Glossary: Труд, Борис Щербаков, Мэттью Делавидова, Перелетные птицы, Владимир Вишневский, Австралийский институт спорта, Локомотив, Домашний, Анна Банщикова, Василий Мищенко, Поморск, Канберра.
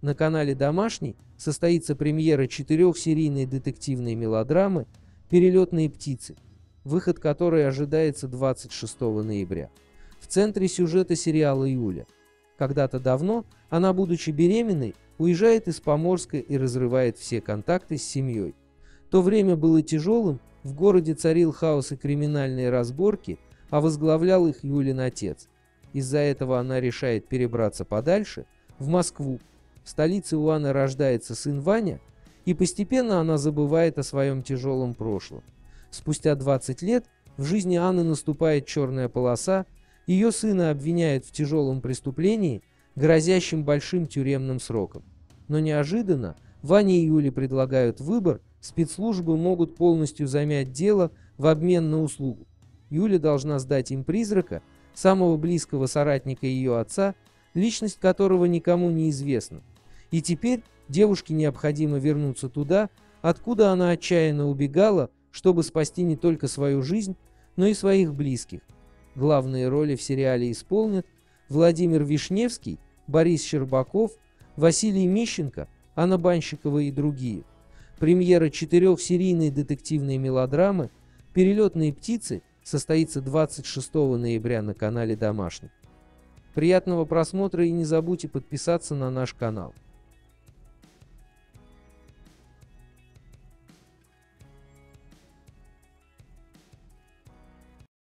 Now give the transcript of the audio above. на канале «Домашний» состоится премьера 4-серийной детективной мелодрамы «Перелетные птицы», выход которой ожидается 26 ноября. В центре сюжета сериала Юля. Когда-то давно она, будучи беременной, уезжает из Поморска и разрывает все контакты с семьей. То время было тяжелым, в городе царил хаос и криминальные разборки, а возглавлял их Юлин отец. Из-за этого она решает перебраться подальше, в Москву. В столице у Анны рождается сын Ваня, и постепенно она забывает о своем тяжелом прошлом. Спустя 20 лет в жизни Анны наступает черная полоса, ее сына обвиняют в тяжелом преступлении, грозящим большим тюремным сроком. Но неожиданно Ване и Юле предлагают выбор, спецслужбы могут полностью замять дело в обмен на услугу. Юля должна сдать им призрака, самого близкого соратника ее отца, личность которого никому не известна. И теперь девушке необходимо вернуться туда, откуда она отчаянно убегала, чтобы спасти не только свою жизнь, но и своих близких. Главные роли в сериале исполнят Владимир Вишневский, Борис Щербаков, Василий Мищенко, Анна Банщикова и другие. Премьера 4-серийной детективной мелодрамы «Перелетные птицы» состоится 26 ноября на канале «Домашний». Приятного просмотра и не забудьте подписаться на наш канал.